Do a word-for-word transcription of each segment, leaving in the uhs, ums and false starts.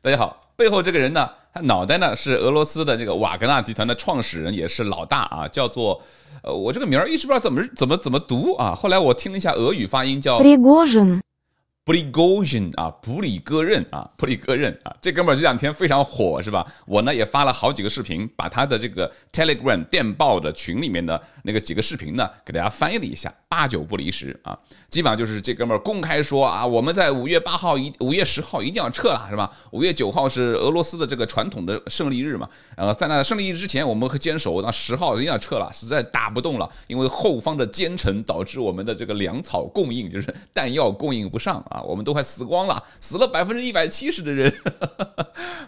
大家好，背后这个人呢，他脑袋呢是俄罗斯的这个瓦格纳集团的创始人，也是老大啊，叫做呃，我这个名儿一直不知道怎么怎么怎么读啊。后来我听了一下俄语发音叫 Prigozhin。 Prigozhin 啊，普里戈任啊，普里戈任啊，这哥们儿这两天非常火，是吧？我呢也发了好几个视频，把他的这个 Telegram 电报的群里面的那个几个视频呢，给大家翻译了一下，八九不离十啊。基本上就是这哥们儿公开说啊，我们在五月八号、一五月十号一定要撤了，是吧？五月九号是俄罗斯的这个传统的胜利日嘛，呃，在那胜利日之前，我们会坚守，那十号一定要撤了，实在打不动了，因为后方的奸臣导致我们的这个粮草供应，就是弹药供应不上。 啊，我们都快死光了，死了百分之一百七十的人。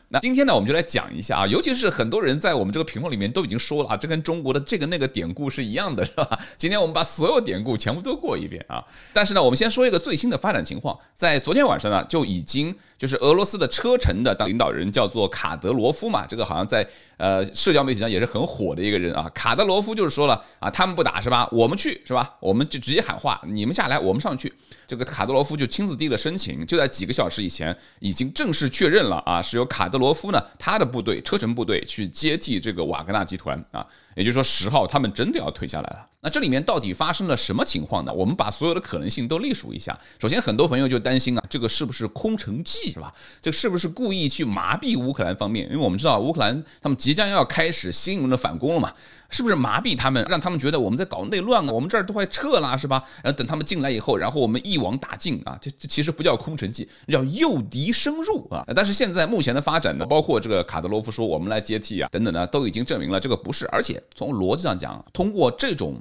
那今天呢，我们就来讲一下啊，尤其是很多人在我们这个评论里面都已经说了啊，这跟中国的这个那个典故是一样的，是吧？今天我们把所有典故全部都过一遍啊。但是呢，我们先说一个最新的发展情况，在昨天晚上呢，就已经就是俄罗斯的车臣的领导人叫做卡德罗夫嘛，这个好像在呃社交媒体上也是很火的一个人啊。卡德罗夫就是说了啊，他们不打是吧？我们去是吧？我们就直接喊话，你们下来，我们上去。这个卡德罗夫就亲 自递了申请，就在几个小时以前已经正式确认了啊，是由卡德罗夫呢他的部队车臣部队去接替这个瓦格纳集团啊，也就是说十号他们真的要退下来了。那这里面到底发生了什么情况呢？我们把所有的可能性都列数一下。首先，很多朋友就担心啊，这个是不是空城计是吧？这是不是故意去麻痹乌克兰方面？因为我们知道乌克兰他们即将要开始新一轮的反攻了嘛。 是不是麻痹他们，让他们觉得我们在搞内乱啊？我们这儿都快撤了，是吧？然后等他们进来以后，然后我们一网打尽啊！这这其实不叫空城计，叫诱敌深入啊！但是现在目前的发展呢，包括这个卡德罗夫说我们来接替啊，等等呢，都已经证明了这个不是。而且从逻辑上讲，通过这种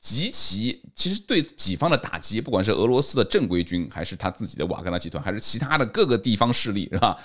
极其其实对己方的打击，不管是俄罗斯的正规军，还是他自己的瓦格纳集团，还是其他的各个地方势力，是吧？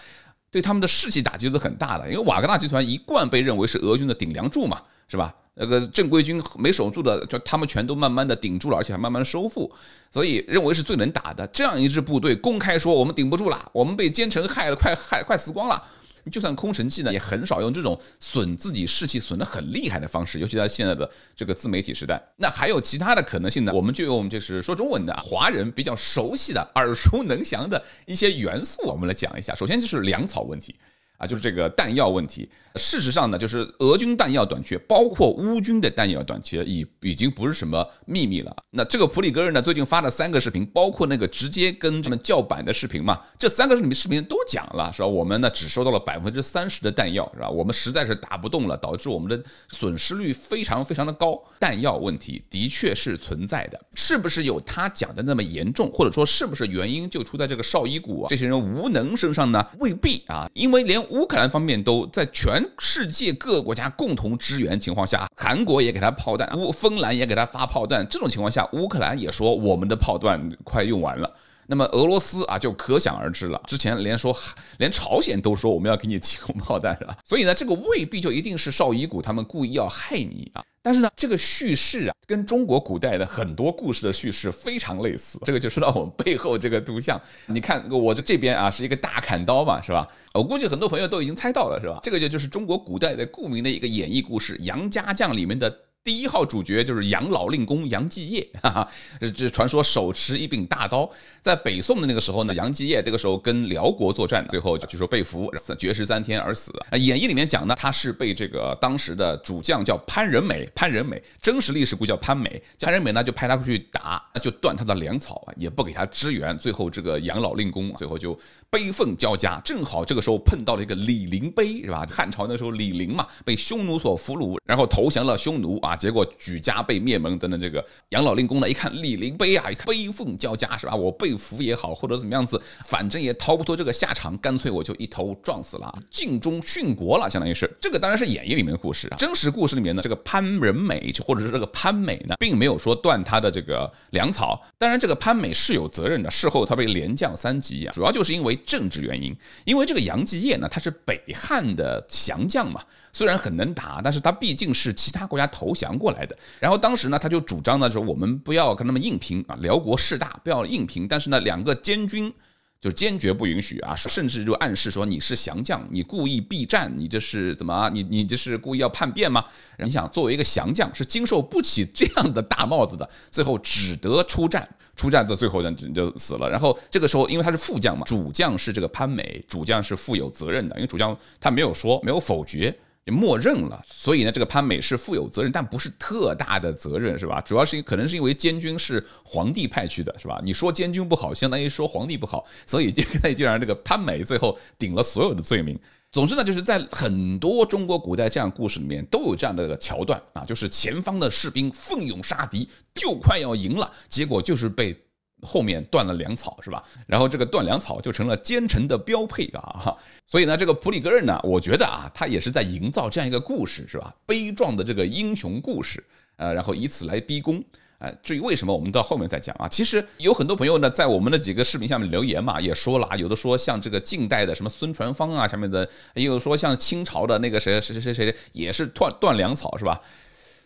对他们的士气打击都很大的，因为瓦格纳集团一贯被认为是俄军的顶梁柱嘛，是吧？ 那个正规军没守住的，就他们全都慢慢的顶住了，而且还慢慢收复，所以认为是最能打的这样一支部队，公开说我们顶不住了，我们被奸臣害了，快害快死光了。就算空城计呢，也很少用这种损自己士气、损得很厉害的方式，尤其在现在的这个自媒体时代。那还有其他的可能性呢？我们就用就是说中文的华人比较熟悉的、耳熟能详的一些元素，我们来讲一下。首先就是粮草问题。 啊，就是这个弹药问题。事实上呢，就是俄军弹药短缺，包括乌军的弹药短缺，已已经不是什么秘密了。那这个普里戈任呢，最近发了三个视频，包括那个直接跟他们叫板的视频嘛，这三个视频都讲了，是吧？我们呢只收到了百分之三十的弹药，是吧？我们实在是打不动了，导致我们的损失率非常非常的高。弹药问题的确是存在的，是不是有他讲的那么严重，或者说是不是原因就出在这个绍伊古啊这些人无能身上呢？未必啊，因为连 乌克兰方面都在全世界各国家共同支援情况下，韩国也给他炮弹，乌芬兰也给他发炮弹。这种情况下，乌克兰也说我们的炮弹快用完了。那么俄罗斯啊，就可想而知了。之前连说连朝鲜都说我们要给你提供炮弹了，所以呢，这个未必就一定是绍伊古他们故意要害你啊。 但是呢，这个叙事啊，跟中国古代的很多故事的叙事非常类似。这个就说到我们背后这个图像，你看我这这边啊是一个大砍刀嘛，是吧？我估计很多朋友都已经猜到了，是吧？这个就就是中国古代的著名的一个演义故事《杨家将》里面的 第一号主角就是杨老令公杨继业，哈哈，这传说手持一柄大刀，在北宋的那个时候呢，杨继业这个时候跟辽国作战，最后据说被俘，绝食三天而死。演义里面讲呢，他是被这个当时的主将叫潘仁美，潘仁美真实历史故叫潘美，潘仁美呢就派他去打，就断他的粮草，也不给他支援，最后这个杨老令公最后就悲愤交加，正好这个时候碰到了一个李陵碑，是吧？汉朝那时候李陵嘛，被匈奴所俘虏，然后投降了匈奴啊。 结果举家被灭门等等，这个杨老令公呢，一看李陵碑啊，一看悲愤交加，是吧？我被俘也好，或者怎么样子，反正也逃不脱这个下场，干脆我就一头撞死了，尽忠殉国了，相当于是。这个当然是演义里面的故事啊，真实故事里面呢，这个潘仁美或者是这个潘美呢，并没有说断他的这个粮草。当然，这个潘美是有责任的，事后他被连降三级啊，主要就是因为政治原因。因为这个杨继业呢，他是北汉的降将嘛，虽然很能打，但是他毕竟是其他国家投降 讲过来的，然后当时呢，他就主张呢，说我们不要跟他们硬拼啊，辽国势大，不要硬拼。但是呢，两个监军就坚决不允许啊！甚至就暗示说你是降将，你故意避战，你这是怎么、啊？你你这是故意要叛变吗？你想，作为一个降将，是经受不起这样的大帽子的，最后只得出战。 出战到最后人就死了，然后这个时候因为他是副将嘛，主将是这个潘美，主将是负有责任的，因为主将他没有说没有否决，默认了，所以呢这个潘美是负有责任，但不是特大的责任是吧？主要是可能是因为监军是皇帝派去的是吧？你说监军不好，相当于说皇帝不好，所以就就让这个潘美最后顶了所有的罪名。 总之呢，就是在很多中国古代这样故事里面都有这样的桥段啊，就是前方的士兵奋勇杀敌，就快要赢了，结果就是被后面断了粮草，是吧？然后这个断粮草就成了奸臣的标配啊。所以呢，这个普里戈任呢，我觉得啊，他也是在营造这样一个故事，是吧？悲壮的这个英雄故事，呃，然后以此来逼宫。 呃，至于为什么，我们到后面再讲啊。其实有很多朋友呢，在我们的几个视频下面留言嘛，也说了啊，有的说像这个近代的什么孙传芳啊，下面的，也有说像清朝的那个谁谁谁谁谁，也是断断粮草是吧？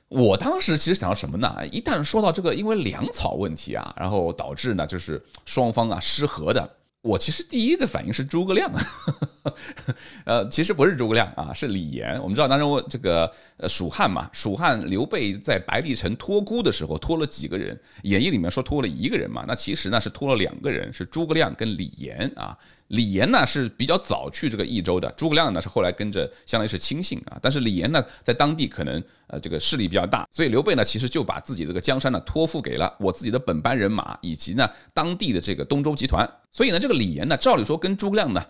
我当时其实想到什么呢？一旦说到这个因为粮草问题啊，然后导致呢就是双方啊失和的，我其实第一个反应是诸葛亮。 呃，其实不是诸葛亮啊，是李严。我们知道当时这个蜀汉嘛，蜀汉刘备在白帝城托孤的时候，托了几个人？演义里面说托了一个人嘛，那其实呢是托了两个人，是诸葛亮跟李严啊。李严呢是比较早去这个益州的，诸葛亮呢是后来跟着，相当于是亲信啊。但是李严呢在当地可能呃这个势力比较大，所以刘备呢其实就把自己这个江山呢托付给了我自己的本班人马以及呢当地的这个东周集团。所以呢这个李严呢，照理说跟诸葛亮呢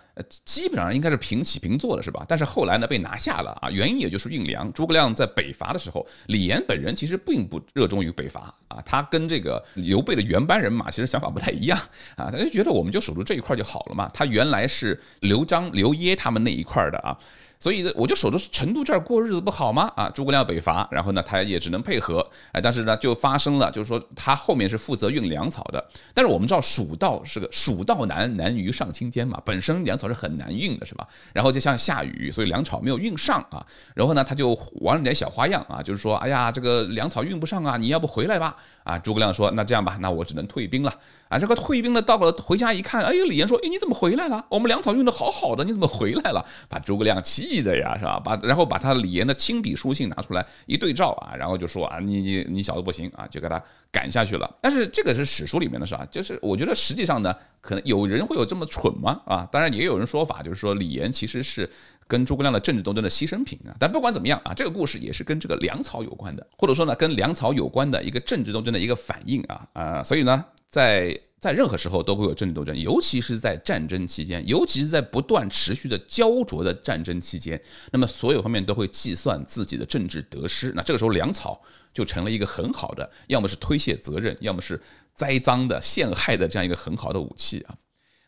基本。 应该是平起平坐的是吧？但是后来呢被拿下了啊，原因也就是运粮。诸葛亮在北伐的时候，李严本人其实并不热衷于北伐啊，他跟这个刘备的原班人马其实想法不太一样啊，他就觉得我们就守住这一块就好了嘛。他原来是刘璋、刘掖他们那一块的啊。 所以我就守着成都这儿过日子不好吗？啊，诸葛亮北伐，然后呢，他也只能配合，哎，但是呢，就发生了，就是说他后面是负责运粮草的，但是我们知道蜀道是个蜀道难，难于上青天嘛，本身粮草是很难运的，是吧？然后就像下雨，所以粮草没有运上啊，然后呢，他就玩了点小花样啊，就是说，哎呀，这个粮草运不上啊，你要不回来吧？啊，诸葛亮说，那这样吧，那我只能退兵了。 啊，这个退兵的到了回家一看，哎，李严说，哎，你怎么回来了？我们粮草运的好好的，你怎么回来了？把诸葛亮气的呀，是吧？把然后把他李严的亲笔书信拿出来一对照啊，然后就说啊，你你你小子不行啊，就给他赶下去了。但是这个是史书里面的事啊，就是我觉得实际上呢，可能有人会有这么蠢吗？啊，当然也有人说法，就是说李严其实是。 跟诸葛亮的政治斗争的牺牲品啊，但不管怎么样啊，这个故事也是跟这个粮草有关的，或者说呢，跟粮草有关的一个政治斗争的一个反应啊啊，所以呢，在在任何时候都会有政治斗争，尤其是在战争期间，尤其是在不断持续的焦灼的战争期间，那么所有方面都会计算自己的政治得失，那这个时候粮草就成了一个很好的，要么是推卸责任，要么是栽赃的、陷害的这样一个很好的武器啊。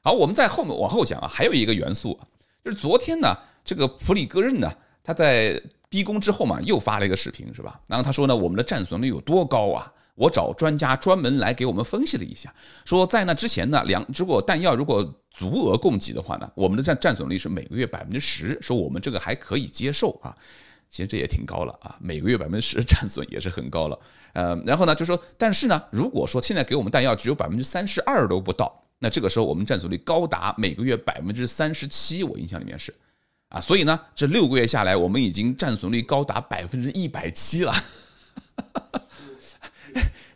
好，我们在后面往后讲啊，还有一个元素啊，就是昨天呢。 这个普里戈任呢，他在逼宫之后嘛，又发了一个视频，是吧？然后他说呢，我们的战损率有多高啊？我找专家专门来给我们分析了一下，说在那之前呢，粮如果弹药如果足额供给的话呢，我们的战战损率是每个月百分之十，说我们这个还可以接受啊。 其实这也挺高了啊，每个月百分之十战损也是很高了。呃，然后呢，就说，但是呢，如果说现在给我们弹药只有百分之三十二都不到，那这个时候我们战损率高达每个月百分之三十七，我印象里面是。 啊，所以呢，这六个月下来，我们已经战损率高达百分之一百七了，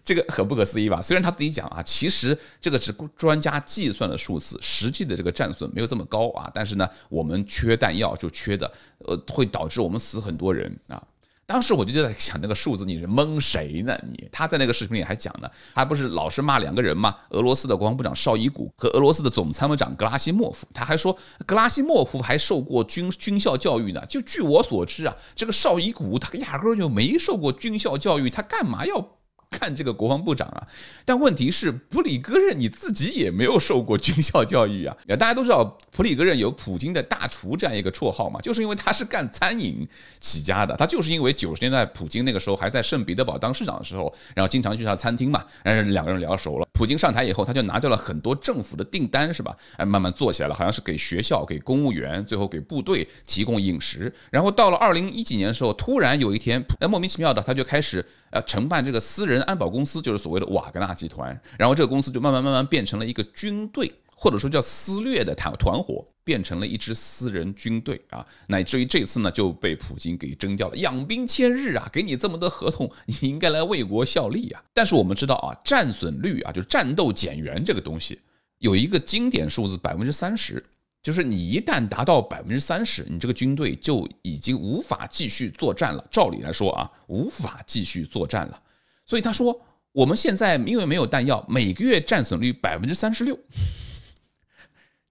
这个很不可思议吧？虽然他自己讲啊，其实这个只专家计算的数字，实际的这个战损没有这么高啊，但是呢，我们缺弹药就缺的，呃，会导致我们死很多人啊。 当时我就在想，那个数字你是蒙谁呢？你他在那个视频里还讲呢，还不是老是骂两个人嘛？俄罗斯的国防部长绍伊古和俄罗斯的总参谋长格拉西莫夫。他还说，格拉西莫夫还受过军军校教育呢。就据我所知啊，这个绍伊古他压根儿就没受过军校教育，他干嘛要？ 看这个国防部长啊，但问题是普里戈任你自己也没有受过军校教育啊！大家都知道普里戈任有普京的大厨这样一个绰号嘛，就是因为他是干餐饮起家的，他就是因为九十年代普京那个时候还在圣彼得堡当市长的时候，然后经常去他餐厅嘛，然后两个人聊熟了。普京上台以后，他就拿掉了很多政府的订单，是吧？哎，慢慢做起来了，好像是给学校、给公务员，最后给部队提供饮食。然后到了二零一几年的时候，突然有一天，哎，莫名其妙的他就开始呃承办这个私人。 安保公司就是所谓的瓦格纳集团，然后这个公司就慢慢慢慢变成了一个军队。或者说叫私掠的团团伙，变成了一支私人军队啊，乃至于这次呢就被普京给征掉了。养兵千日啊，给你这么多合同，你应该来为国效力啊。但是我们知道啊，战损率啊，就是战斗减员这个东西，有一个经典数字百分之三十。就是你一旦达到百分之三十，你这个军队就已经无法继续作战了。照理来说啊，无法继续作战了。所以他说，我们现在因为没有弹药，每个月战损率百分之三十六，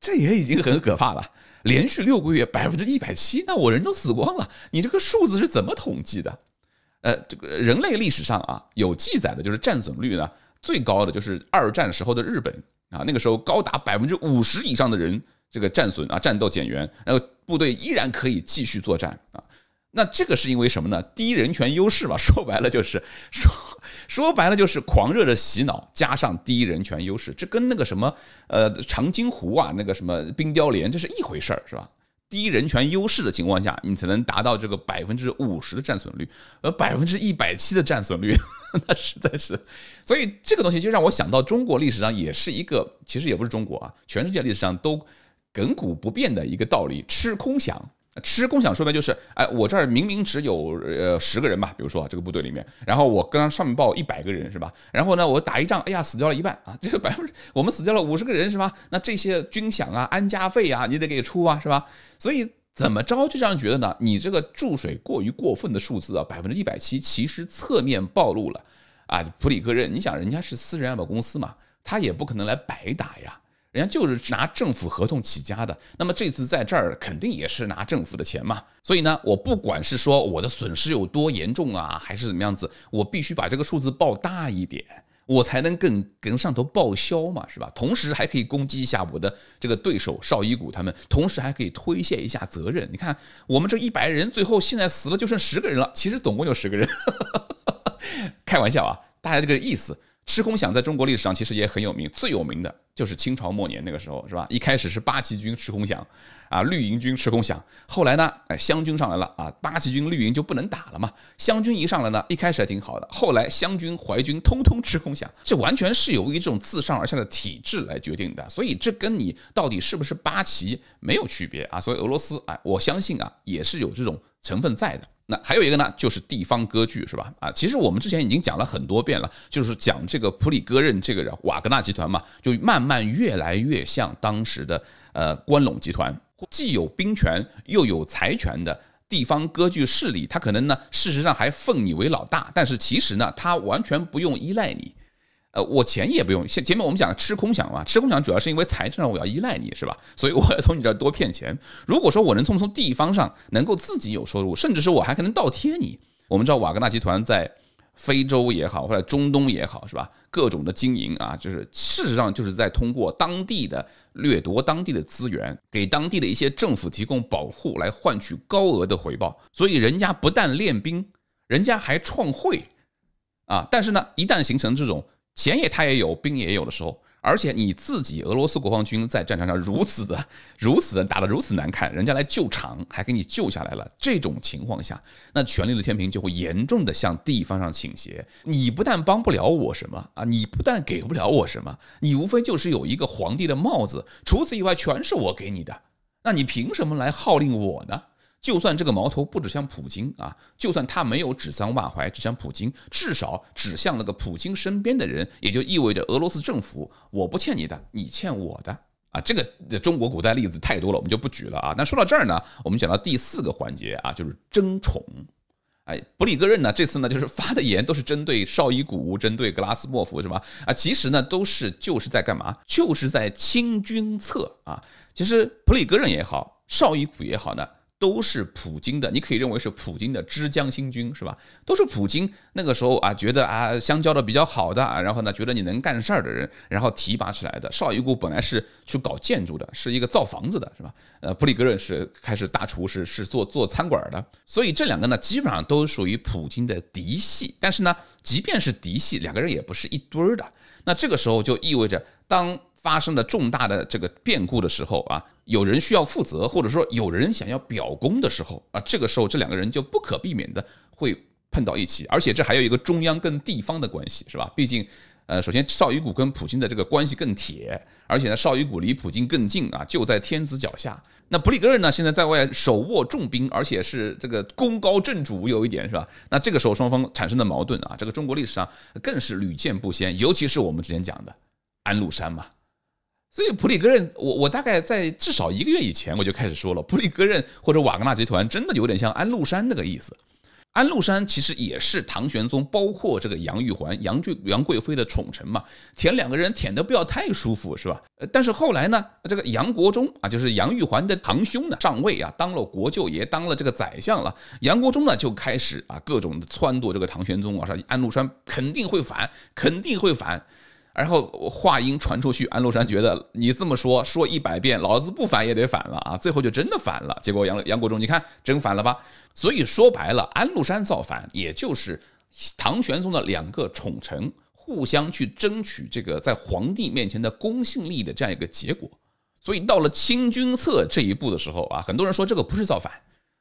这也已经很可怕了。连续六个月百分之一百七，那我人都死光了。你这个数字是怎么统计的？呃，这个人类历史上啊有记载的就是战损率呢最高的就是二战时候的日本啊，那个时候高达百分之五十以上的人。这个战损啊，战斗减员，然后部队依然可以继续作战啊。那这个是因为什么呢？第一人权优势嘛，说白了就是说说白了就是狂热的洗脑加上第一人权优势，这跟那个什么呃长津湖啊，那个什么冰雕连，这是一回事儿，是吧？第一人权优势的情况下，你才能达到这个百分之五十的战损率，而百分之一百七的战损率，那实在是，所以这个东西就让我想到中国历史上也是一个，其实也不是中国啊，全世界历史上都。亘古不变的一个道理，吃空饷，吃空饷说白就是，哎，我这儿明明只有呃十个人吧，比如说、啊、这个部队里面，然后我跟上面报一百个人是吧？然后呢，我打一仗，哎呀，死掉了一半啊，这是百分之，我们死掉了五十个人是吧？那这些军饷啊、安家费啊，你得给出啊，是吧？所以怎么着就让人觉得呢？你这个注水过于过分的数字啊，百分之一百七，其实侧面暴露了啊，普里戈任，你想人家是私人安保公司嘛，他也不可能来白打呀。人家就是拿政府合同起家的，那么这次在这儿肯定也是拿政府的钱嘛。所以呢，我不管是说我的损失有多严重啊，还是怎么样子，我必须把这个数字报大一点，我才能更跟上头报销嘛，是吧？同时还可以攻击一下我的这个对手绍伊古他们，同时还可以推卸一下责任。你看，我们这一百人最后现在死了就剩十个人了，其实总共就十个人，开玩笑啊，大家这个意思。吃空饷在中国历史上其实也很有名，最有名的就是清朝末年那个时候，是吧？一开始是八旗军吃空饷，啊，绿营军吃空饷。后来呢，哎，湘军上来了啊，八旗军、绿营就不能打了嘛。湘军一上来呢，一开始还挺好的，后来湘军、淮军通通吃空饷，这完全是由一种自上而下的体制来决定的，所以这跟你到底是不是八旗没有区别啊。所以俄罗斯，哎，我相信啊，也是有这种成分在的。那还有一个呢，就是地方割据，是吧？啊，其实我们之前已经讲了很多遍了，就是讲这个普里戈任这个人，瓦格纳集团嘛，就慢慢越来越像当时的呃关陇集团，既有兵权又有财权的地方割据势力，他可能呢事实上还奉你为老大，但是其实呢他完全不用依赖你。呃，我钱也不用。前前面我们讲吃空饷嘛，吃空饷主要是因为财政上我要依赖你，是吧？所以我要从你这儿多骗钱。如果说我能从从地方上能够自己有收入，甚至是我还可能倒贴你。我们知道瓦格纳集团在非洲也好，或者中东也好，是吧？各种的经营啊，就是事实上就是在通过当地的掠夺当地的资源，给当地的一些政府提供保护，来换取高额的回报。所以人家不但练兵，人家还创会啊。但是呢，一旦形成这种钱也他也有，兵也有的时候，而且你自己俄罗斯国防军在战场上如此的、如此的打得如此难看，人家来救场还给你救下来了，这种情况下，那权力的天平就会严重的向地方上倾斜。你不但帮不了我什么啊，你不但给不了我什么，你无非就是有一个皇帝的帽子，除此以外全是我给你的，那你凭什么来号令我呢？就算这个矛头不指向普京啊，就算他没有指桑骂槐指向普京，至少指向那个普京身边的人，也就意味着俄罗斯政府，我不欠你的，你欠我的啊。这个中国古代例子太多了，我们就不举了啊。那说到这儿呢，我们讲到第四个环节啊，就是争宠。哎，普里戈任呢，这次呢就是发的言都是针对绍伊古、针对格拉斯莫夫，是吧？啊，其实呢都是就是在干嘛？就是在清君侧啊。其实普里戈任也好，绍伊古也好呢。都是普京的，你可以认为是普京的之江新军，是吧？都是普京那个时候啊，觉得啊相交的比较好的、啊，然后呢觉得你能干事儿的人，然后提拔起来的。绍伊古本来是去搞建筑的，是一个造房子的，是吧？呃，普里戈任是开始大厨师，是做做餐馆的。所以这两个呢，基本上都属于普京的嫡系。但是呢，即便是嫡系，两个人也不是一堆儿的。那这个时候就意味着当。发生了重大的这个变故的时候啊，有人需要负责，或者说有人想要表功的时候啊，这个时候这两个人就不可避免的会碰到一起，而且这还有一个中央跟地方的关系，是吧？毕竟呃，首先绍伊古跟普京的这个关系更铁，而且呢，绍伊古离普京更近啊，就在天子脚下。那布里格任呢，现在在外手握重兵，而且是这个功高震主，有一点是吧？那这个时候双方产生的矛盾啊，这个中国历史上更是屡见不鲜，尤其是我们之前讲的安禄山嘛。所以普里格任，我我大概在至少一个月以前我就开始说了，普里格任或者瓦格纳集团真的有点像安禄山那个意思。安禄山其实也是唐玄宗，包括这个杨玉环、杨贵杨贵妃的宠臣嘛，舔两个人舔的不要太舒服，是吧？但是后来呢，这个杨国忠啊，就是杨玉环的堂兄呢，上位啊，当了国舅爷，当了这个宰相了。杨国忠呢就开始啊，各种撺掇这个唐玄宗啊，说安禄山肯定会反，肯定会反。然后话音传出去，安禄山觉得你这么说说一百遍，老子不反也得反了啊！最后就真的反了。结果杨杨国忠，你看真反了吧？所以说白了，安禄山造反，也就是唐玄宗的两个宠臣互相去争取这个在皇帝面前的公信力的这样一个结果。所以到了清君侧这一步的时候啊，很多人说这个不是造反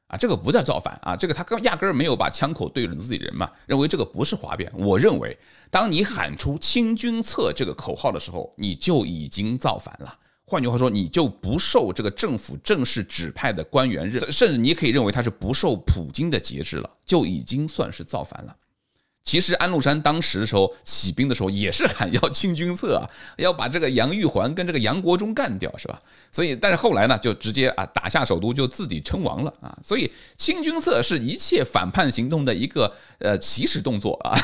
啊，这个不叫造反啊，这个他压根儿没有把枪口对准自己人嘛，认为这个不是哗变。我认为，当你喊出"清君侧"这个口号的时候，你就已经造反了。换句话说，你就不受这个政府正式指派的官员认，甚至你可以认为他是不受普京的节制了，就已经算是造反了。其实安禄山当时的时候起兵的时候也是喊要清君侧啊，要把这个杨玉环跟这个杨国忠干掉，是吧？所以，但是后来呢，就直接啊打下首都，就自己称王了啊。所以清君侧是一切反叛行动的一个呃起始动作啊，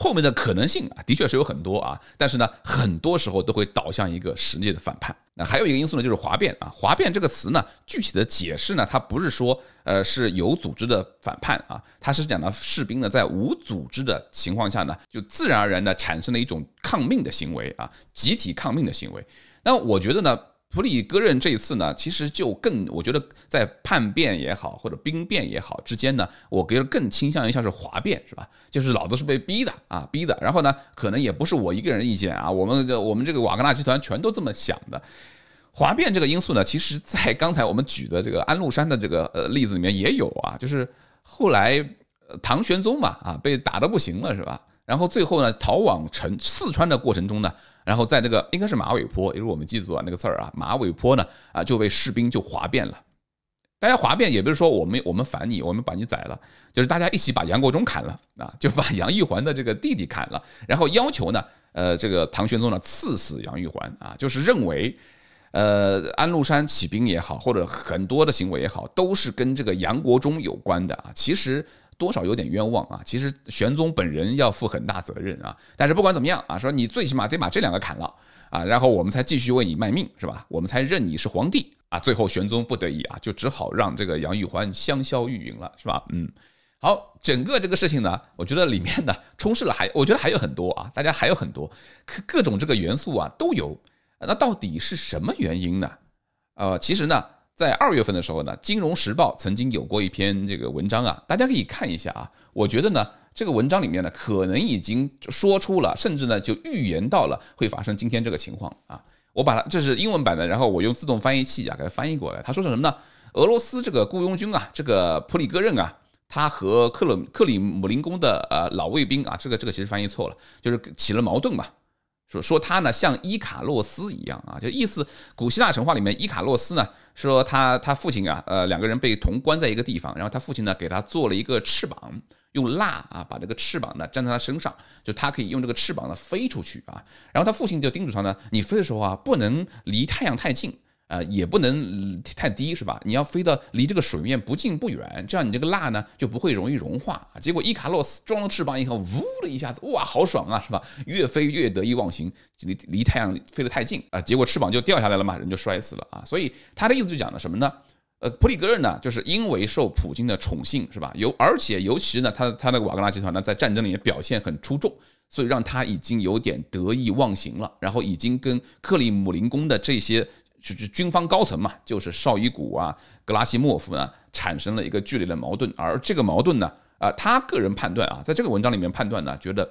后面的可能性啊的确是有很多啊，但是呢，很多时候都会导向一个实际的反叛。那还有一个因素呢，就是哗变啊。哗变这个词呢，具体的解释呢，它不是说呃是有组织的反叛啊，它是讲的士兵呢在无组织的情况下呢，就自然而然的产生了一种抗命的行为啊，集体抗命的行为。那我觉得呢，普里戈任这一次呢，其实就更，我觉得在叛变也好，或者兵变也好之间呢，我觉得更倾向于像是哗变，是吧？就是老子是被逼的啊，逼的。然后呢，可能也不是我一个人的意见啊，我们我们这个瓦格纳集团全都这么想的。哗变这个因素呢，其实在刚才我们举的这个安禄山的这个呃例子里面也有啊，就是后来唐玄宗嘛啊被打得不行了，是吧？然后最后呢，逃往成四川的过程中呢，然后在这个应该是马尾坡，也就是我们记住啊那个字儿啊，马尾坡呢啊就被士兵就哗变了。大家哗变也不是说我们我们反你，我们把你宰了，就是大家一起把杨国忠砍了啊，就把杨玉环的这个弟弟砍了，然后要求呢，呃这个唐玄宗呢赐死杨玉环啊，就是认为，呃，安禄山起兵也好，或者很多的行为也好，都是跟这个杨国忠有关的啊。其实多少有点冤枉啊。其实玄宗本人要负很大责任啊。但是不管怎么样啊，说你最起码得把这两个砍了啊，然后我们才继续为你卖命，是吧？我们才认你是皇帝啊。最后玄宗不得已啊，就只好让这个杨玉环香消玉殒了，是吧？嗯。好，整个这个事情呢，我觉得里面呢充斥了还，我觉得还有很多啊，大家还有很多各种这个元素啊都有。那到底是什么原因呢？呃，其实呢，在二月份的时候呢，《金融时报》曾经有过一篇这个文章啊，大家可以看一下啊。我觉得呢，这个文章里面呢，可能已经说出了，甚至呢就预言到了会发生今天这个情况啊。我把它，这是英文版的，然后我用自动翻译器啊给它翻译过来。他说什么呢？俄罗斯这个雇佣军啊，这个普里戈任啊，他和克里克里姆林宫的呃老卫兵啊，这个这个其实翻译错了，就是起了矛盾嘛。说说他呢像伊卡洛斯一样啊，就意思古希腊神话里面伊卡洛斯呢，说他他父亲啊，呃两个人被同关在一个地方，然后他父亲呢给他做了一个翅膀，用蜡啊把这个翅膀呢粘在他身上，就他可以用这个翅膀呢飞出去啊。然后他父亲就叮嘱他呢，你飞的时候啊不能离太阳太近啊，也不能太低，是吧？你要飞到离这个水面不近不远，这样你这个蜡呢就不会容易融化啊。结果伊卡洛斯装了翅膀以后，呜的一下子，哇，好爽啊，是吧？越飞越得意忘形，离离太阳飞得太近啊，结果翅膀就掉下来了嘛，人就摔死了啊。所以他的意思就讲了什么呢？呃，普里戈任呢，就是因为受普京的宠幸，是吧？尤而且尤其呢，他他那个瓦格纳集团呢，在战争里面表现很出众。所以让他已经有点得意忘形了，然后已经跟克里姆林宫的这些就是军方高层嘛，就是绍伊古啊、格拉西莫夫呢，产生了一个剧烈的矛盾。而这个矛盾呢，啊，他个人判断啊，在这个文章里面判断呢，觉得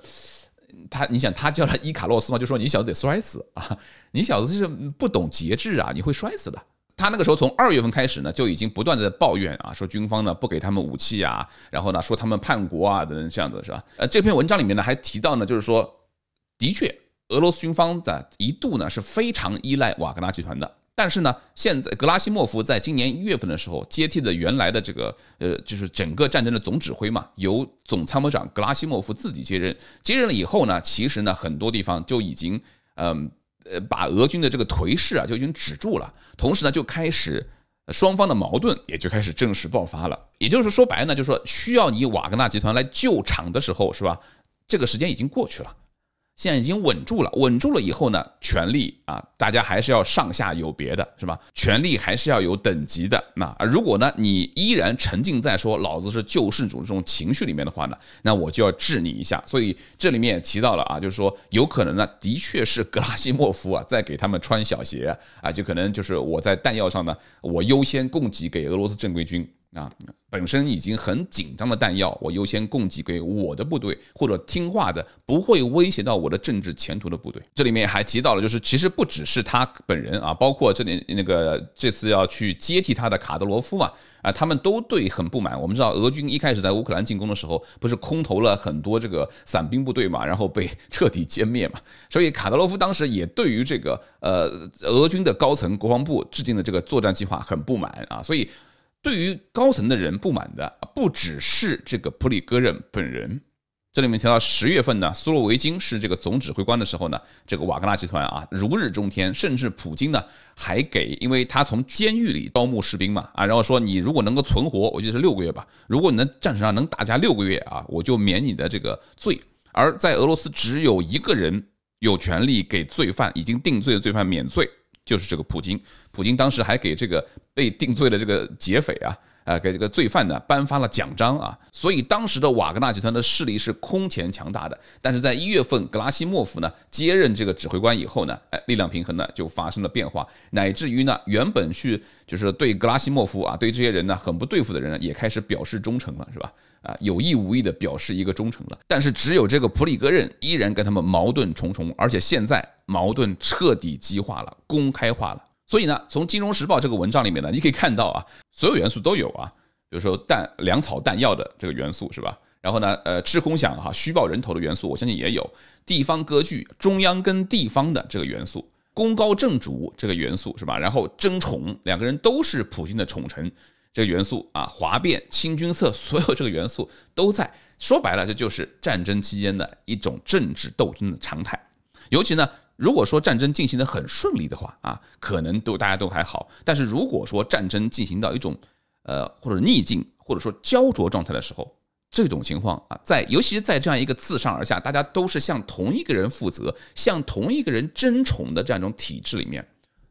他，你想他叫他伊卡洛斯嘛，就说你小子得摔死啊，你小子是不懂节制啊，你会摔死的。他那个时候从二月份开始呢，就已经不断的抱怨啊，说军方呢不给他们武器啊，然后呢说他们叛国啊等等这样子，是吧？呃，这篇文章里面呢还提到呢，就是说，的确俄罗斯军方在一度呢是非常依赖瓦格纳集团的。 但是呢，现在格拉西莫夫在今年一月份的时候接替了原来的这个呃，就是整个战争的总指挥嘛，由总参谋长格拉西莫夫自己接任。接任了以后呢，其实呢，很多地方就已经嗯呃把俄军的这个颓势啊就已经止住了，同时呢，就开始双方的矛盾也就开始正式爆发了。也就是说白呢，就是说需要你瓦格纳集团来救场的时候，是吧？这个时间已经过去了。 现在已经稳住了，稳住了以后呢，权力啊，大家还是要上下有别的，是吧？权力还是要有等级的。那如果呢，你依然沉浸在说老子是救世主这种情绪里面的话呢，那我就要治你一下。所以这里面也提到了啊，就是说有可能呢，的确是格拉西莫夫啊，在给他们穿小鞋啊，就可能就是我在弹药上呢，我优先供给给俄罗斯正规军。 啊，本身已经很紧张的弹药，我优先供给给我的部队，或者听话的、不会威胁到我的政治前途的部队。这里面还提到了，就是其实不只是他本人啊，包括这里那个这次要去接替他的卡德罗夫啊，啊，他们都对很不满。我们知道，俄军一开始在乌克兰进攻的时候，不是空投了很多这个伞兵部队嘛，然后被彻底歼灭嘛。所以卡德罗夫当时也对于这个呃俄军的高层国防部制定的这个作战计划很不满啊，所以。 对于高层的人不满的不只是这个普里戈任本人。这里面提到十月份呢，苏洛维金是这个总指挥官的时候呢，这个瓦格纳集团啊如日中天，甚至普京呢还给，因为他从监狱里招募士兵嘛啊，然后说你如果能够存活，我记得是六个月吧，如果你能战场上能打下六个月啊，我就免你的这个罪。而在俄罗斯只有一个人有权利给罪犯已经定罪的罪犯免罪。 就是这个普京，普京当时还给这个被定罪的这个劫匪啊，啊，给这个罪犯呢颁发了奖章啊，所以当时的瓦格纳集团的势力是空前强大的。但是在一月份，格拉西莫夫呢接任这个指挥官以后呢，哎，力量平衡呢就发生了变化，乃至于呢原本去就是对格拉西莫夫啊，对这些人呢很不对付的人呢，也开始表示忠诚了，是吧？ 啊，有意无意的表示一个忠诚了，但是只有这个普里戈任依然跟他们矛盾重重，而且现在矛盾彻底激化了，公开化了。所以呢，从《金融时报》这个文章里面呢，你可以看到啊，所有元素都有啊，比如说弹、粮草、弹药的这个元素是吧？然后呢，呃，吃空饷哈、虚报人头的元素，我相信也有地方割据、中央跟地方的这个元素。 功高震主这个元素是吧？然后争宠，两个人都是普京的宠臣，这个元素啊，哗变、清君侧，所有这个元素都在。说白了，这就是战争期间的一种政治斗争的常态。尤其呢，如果说战争进行得很顺利的话啊，可能都大家都还好。但是如果说战争进行到一种呃或者逆境或者说焦灼状态的时候， 这种情况啊，在尤其是在这样一个自上而下，大家都是向同一个人负责、向同一个人争宠的这样一种体制里面，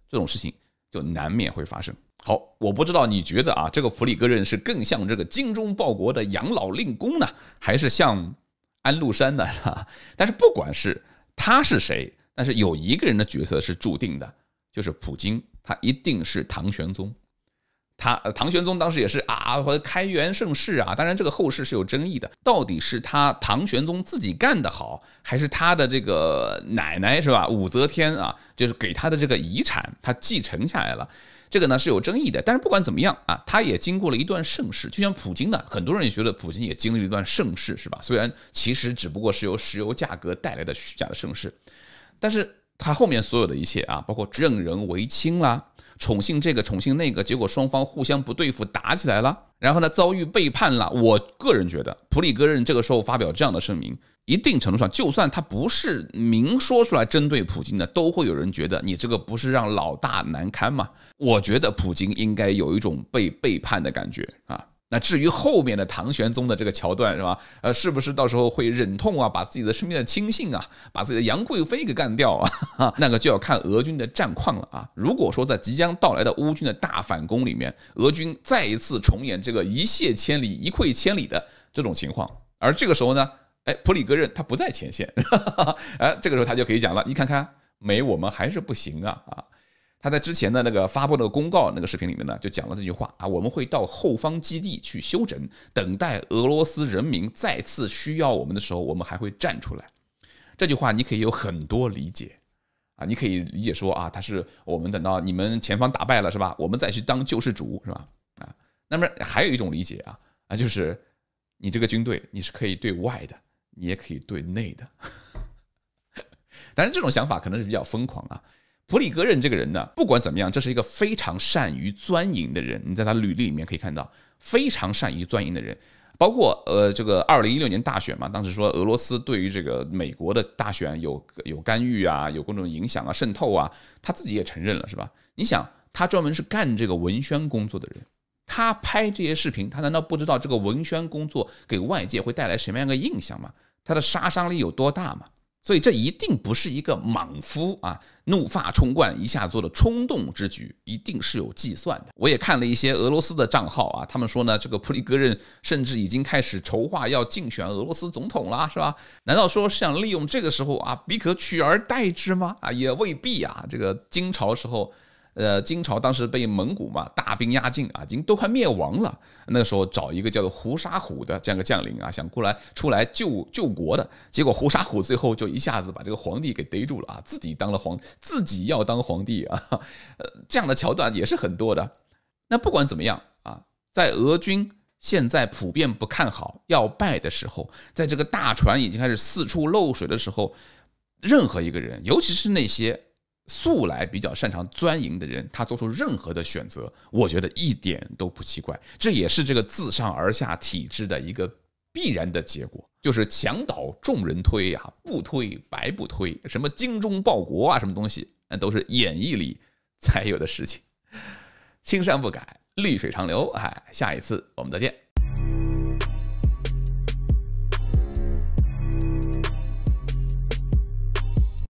这种事情就难免会发生。好，我不知道你觉得啊，这个普里戈任是更像这个精忠报国的养老令公呢，还是像安禄山呢？但是不管是他是谁，但是有一个人的角色是注定的，就是普京，他一定是唐玄宗。 他唐玄宗当时也是啊，开元盛世啊，当然这个后世是有争议的，到底是他唐玄宗自己干得好，还是他的这个奶奶是吧？武则天啊，就是给他的这个遗产，他继承下来了，这个呢是有争议的。但是不管怎么样啊，他也经过了一段盛世，就像普京呢，很多人也觉得普京也经历了一段盛世，是吧？虽然其实只不过是由石油价格带来的虚假的盛世，但是他后面所有的一切啊，包括任人唯亲啦。 宠幸这个，宠幸那个，结果双方互相不对付，打起来了。然后呢，遭遇背叛了。我个人觉得，普里戈任这个时候发表这样的声明，一定程度上，就算他不是明说出来针对普京的，都会有人觉得你这个不是让老大难堪吗？我觉得普京应该有一种被背叛的感觉啊。 那至于后面的唐玄宗的这个桥段是吧？呃，是不是到时候会忍痛啊，把自己的身边的亲信啊，把自己的杨贵妃给干掉啊？那个就要看俄军的战况了啊！如果说在即将到来的乌军的大反攻里面，俄军再一次重演这个一泻千里、一溃千里的这种情况，而这个时候呢，哎，普里戈任他不在前线，哎，这个时候他就可以讲了，你看看，没我们还是不行啊啊！ 他在之前的那个发布的公告那个视频里面呢，就讲了这句话啊，我们会到后方基地去休整，等待俄罗斯人民再次需要我们的时候，我们还会站出来。这句话你可以有很多理解啊，你可以理解说啊，他是我们等到你们前方打败了是吧，我们再去当救世主是吧？啊，那么还有一种理解啊啊，就是你这个军队你是可以对外的，你也可以对内的。当然，这种想法可能是比较疯狂啊。普里戈任这个人呢，不管怎么样，这是一个非常善于钻营的人。你在他履历里面可以看到，非常善于钻营的人。 包括呃，这个二零一六年大选嘛，当时说俄罗斯对于这个美国的大选有有干预啊，有各种影响啊、渗透啊，他自己也承认了，是吧？你想，他专门是干这个文宣工作的人，他拍这些视频，他难道不知道这个文宣工作给外界会带来什么样的印象吗？他的杀伤力有多大吗？所以这一定不是一个莽夫啊，怒发冲冠一下做的冲动之举，一定是有计算的。我也看了一些俄罗斯的账号啊，他们说呢，这个普里戈任甚至已经开始筹划要竞选俄罗斯总统啦，是吧？难道说是想利用这个时候啊，彼可取而代之吗？啊，也未必啊。这个金朝时候，呃，金朝当时被蒙古嘛大兵压境啊，已经都快灭亡了。那个时候找一个叫做胡沙虎的这样一个将领啊，想过来出来救救国的，结果胡沙虎最后就一下子把这个皇帝给逮住了啊，自己当了皇，自己要当皇帝啊，呃，这样的桥段也是很多的。那不管怎么样啊，在俄军现在普遍不看好要败的时候，在这个大船已经开始四处漏水的时候，任何一个人，尤其是那些 素来比较擅长钻营的人，他做出任何的选择，我觉得一点都不奇怪。这也是这个自上而下体制的一个必然的结果，就是墙倒众人推啊，不推白不推。什么精忠报国啊，什么东西，那都是演义里才有的事情。青山不改，绿水长流。哎，下一次我们再见。